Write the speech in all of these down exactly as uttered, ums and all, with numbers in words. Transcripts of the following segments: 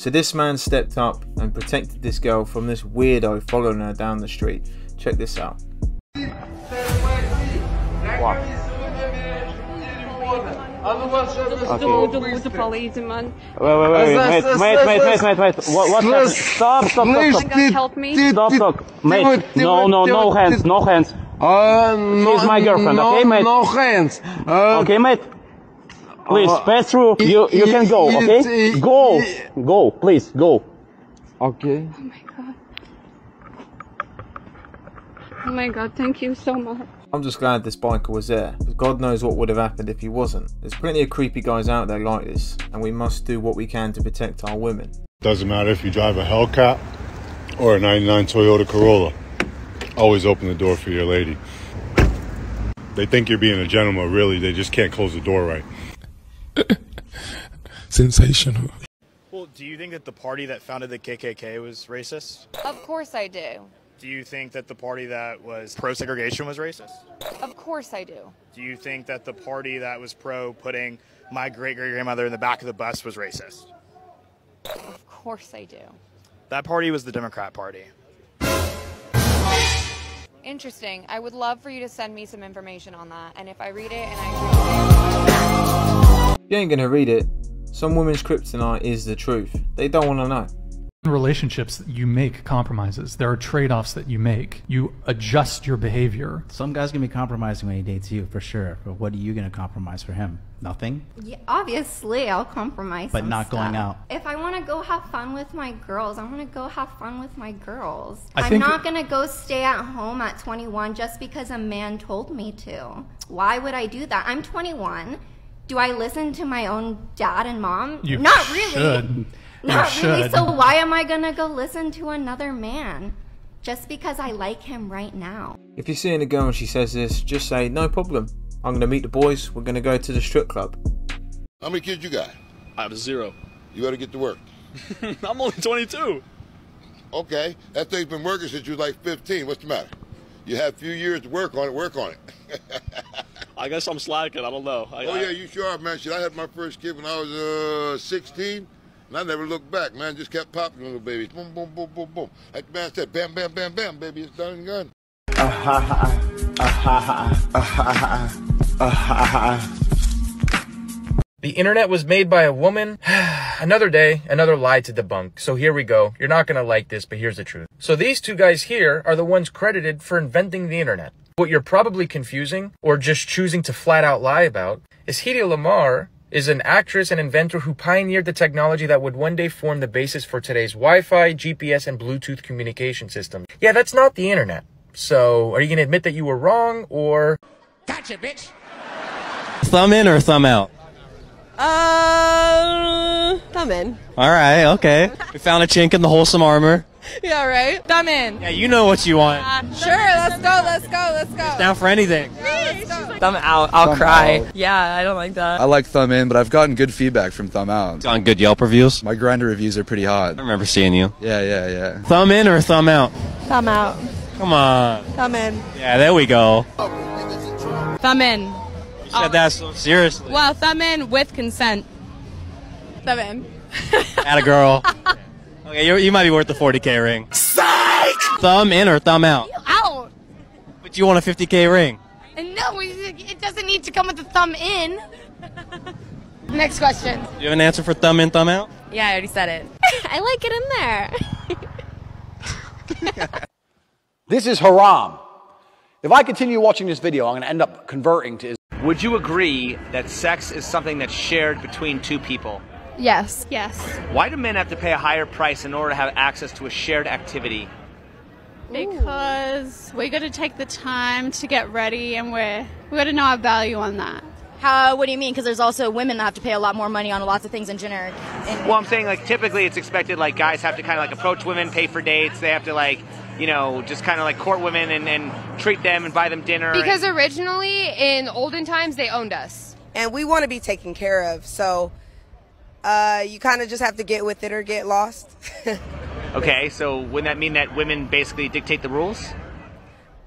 So this man stepped up and protected this girl from this weirdo following her down the street. Check this out. Wow. Okay. With the police, man. Wait, wait, wait, wait, wait, wait, wait, wait, wait. What, what happened? Stop, stop, stop, stop. Help me. Stop, stop. Mate, no, no, no hands, no hands. Uh, no, she's my girlfriend, no, okay, mate? No hands. Uh, okay, mate. Please, uh, pass through. It, you you it, can go, okay? It, it, go, it, go, please, go. Okay. Oh my God. Oh my God, thank you so much. I'm just glad this biker was there, but God knows what would have happened if he wasn't. There's plenty of creepy guys out there like this, and we must do what we can to protect our women. Doesn't matter if you drive a Hellcat or a ninety-nine Toyota Corolla. Always open the door for your lady. They think you're being a gentleman, really. They just can't close the door right. Sensational. Well, do you think that the party that founded the K K K was racist? Of course I do. Do you think that the party that was pro-segregation was racist? Of course I do. Do you think that the party that was pro-putting my great-great-grandmother in the back of the bus was racist? Of course I do. That party was the Democrat Party. Interesting. I would love for you to send me some information on that, and if I read it and I... You ain't gonna read it. Some women's kryptonite is the truth. They don't want to know. In relationships, you make compromises. There are trade-offs that you make. You adjust your behavior. Some guy's gonna be compromising when he dates you, for sure. But what are you gonna compromise for him? Nothing? Yeah, obviously, I'll compromise. But not stuff. Going out. If I want to go have fun with my girls, I want to go have fun with my girls. I I'm not gonna go stay at home at twenty-one just because a man told me to. Why would I do that? I'm twenty-one. Do I listen to my own dad and mom? You not really. Should. Not really, so why am I gonna go listen to another man just because I like him right now? If you're seeing a girl and she says this, just say, no problem. I'm gonna meet the boys, we're gonna go to the strip club. How many kids you got? I have zero. You gotta get to work. I'm only twenty-two. Okay, that thing's been working since you was like fifteen, what's the matter? You have a few years to work on it, work on it. I guess I'm slacking, I don't know. I, oh I... yeah, you sure are, man. Shit, I had my first kid when I was uh, sixteen. And I never looked back, man. Just kept popping little babies. Boom, boom, boom, boom, boom. Like the man said, bam, bam, bam, bam, baby, it's done and gone. Ah ha ha, ah ha ha, ah ha ha, ah ha ha. The internet was made by a woman. Another day, another lie to debunk. So here we go. You're not gonna like this, but here's the truth. So these two guys here are the ones credited for inventing the internet. What you're probably confusing, or just choosing to flat out lie about, is Hedy Lamarr is an actress and inventor who pioneered the technology that would one day form the basis for today's Wi-Fi, G P S, and Bluetooth communication systems. Yeah, that's not the internet. So, are you gonna admit that you were wrong, or... Gotcha, bitch! Thumb in or thumb out? Uh, thumb in. Alright, okay. We found a chink in the wholesome armor. Yeah, right? Thumb in. Yeah, you know what you want. Uh, sure, let's go, let's go, let's go. It's down for anything. Thumb out, I'll thumb cry. Out. Yeah, I don't like that. I like thumb in, but I've gotten good feedback from thumb out. Gotten good Yelp reviews? My Grindr reviews are pretty hot. I remember seeing you. Yeah, yeah, yeah. Thumb in or thumb out? Thumb out. Come on. Thumb in. Yeah, there we go. Thumb in. You said oh. that so seriously. Well, thumb in with consent. Thumb in. Atta girl. Okay, you, you might be worth the forty K ring. Psych! Thumb in or thumb out? You out. But you want a fifty K ring. No, it doesn't need to come with a thumb in. Next question. Do you have an answer for thumb in, thumb out? Yeah, I already said it. I like it in there. This is haram. If I continue watching this video, I'm going to end up converting to Islam. Would you agree that sex is something that's shared between two people? Yes. Yes. Why do men have to pay a higher price in order to have access to a shared activity? Because we got to take the time to get ready, and we're we got to know our value on that. How? What do you mean? Because there's also women that have to pay a lot more money on lots of things in general. Well, I'm saying like typically it's expected like guys have to kind of like approach women, pay for dates. They have to like you know just kind of like court women and, and treat them and buy them dinner. Because originally in olden times they owned us, and we want to be taken care of. So uh, you kind of just have to get with it or get lost. Okay, so wouldn't that mean that women basically dictate the rules?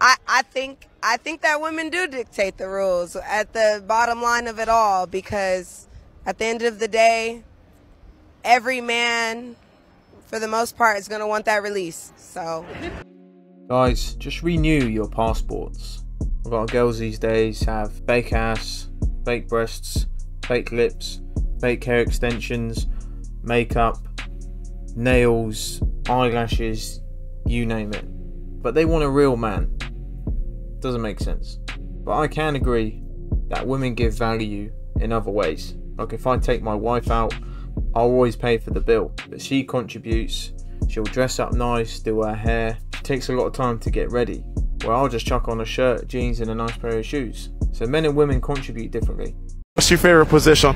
I, I think I think that women do dictate the rules at the bottom line of it all, because at the end of the day, every man, for the most part, is going to want that release. So, guys, just renew your passports. A lot of girls these days have fake ass, fake breasts, fake lips, fake hair extensions, makeup, nails, eyelashes, you name it. But they want a real man. Doesn't make sense. But I can agree that women give value in other ways. Like if I take my wife out, I'll always pay for the bill, but she contributes. She'll dress up nice, do her hair. She takes a lot of time to get ready. Well, I'll just chuck on a shirt, jeans, and a nice pair of shoes. So men and women contribute differently. What's your favorite position?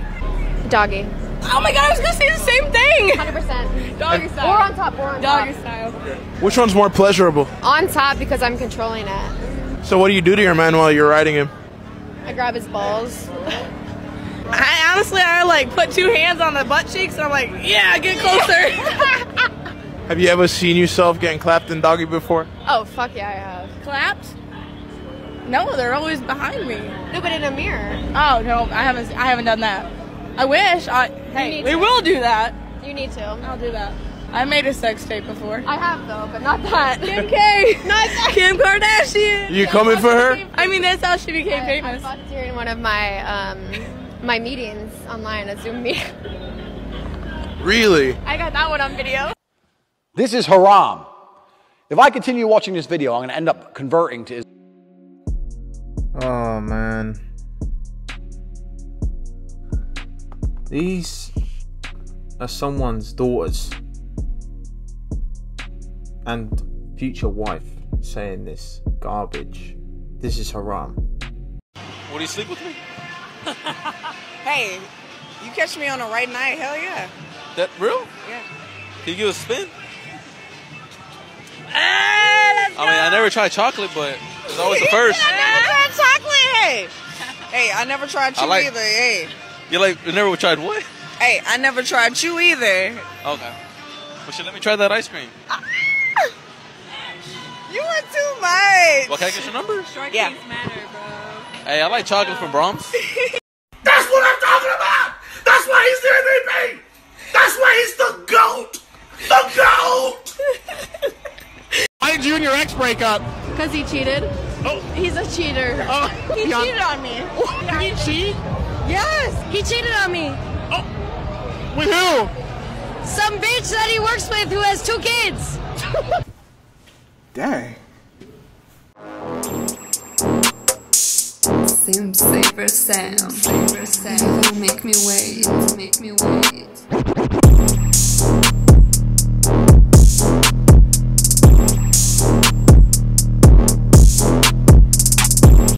Doggy. Oh my god, I was gonna say the same thing! one hundred percent. Doggy style. Or on top, or on Doggy top. style. Which one's more pleasurable? On top, because I'm controlling it. So what do you do to your man while you're riding him? I grab his balls. I honestly, I like put two hands on the butt cheeks and I'm like, yeah, get closer. Have you ever seen yourself getting clapped in doggy before? Oh, fuck yeah, I have. Clapped? No, they're always behind me. No, but in a mirror. Oh, no, I haven't I haven't done that. I wish. I, hey, we to. will do that. You need to. I'll do that. I made a sex tape before. I have though, but not that. Kim K. Not that. Kim Kardashian. You yeah, coming for her? I mean, that's how she became I, famous. I fucked her in one of my um, my meetings online, a Zoom meeting. Really? I got that one on video. This is haram. If I continue watching this video, I'm going to end up converting to Islam. Oh man. These are someone's daughters and future wife saying this garbage. This is haram. Would you sleep with me? Hey, you catch me on the right night, hell yeah. That real? Yeah. Can you give a spin? Hey, let's go. I mean, I never tried chocolate, but it's always the first. I never tried chocolate, hey. Hey, I never tried you like either, hey. You like you never tried what? Hey, I never tried you either. Okay. Well, should let me try that ice cream. You were too much. Well, can I get your number? Short yeah. things matter, bro. Hey, I like chocolate oh. from Brahms. That's what I'm talking about. That's why he's the M V P. That's why he's the goat. The goat. Why did you and your ex break up? Because he cheated. Oh. He's a cheater. Oh. He Beyond. cheated on me. Did he cheat? Yes, he cheated on me. Oh, with who? Some bitch that he works with who has two kids. Dang. Seems safer, Sam. Safer, Sam. Make me wait. Make me wait.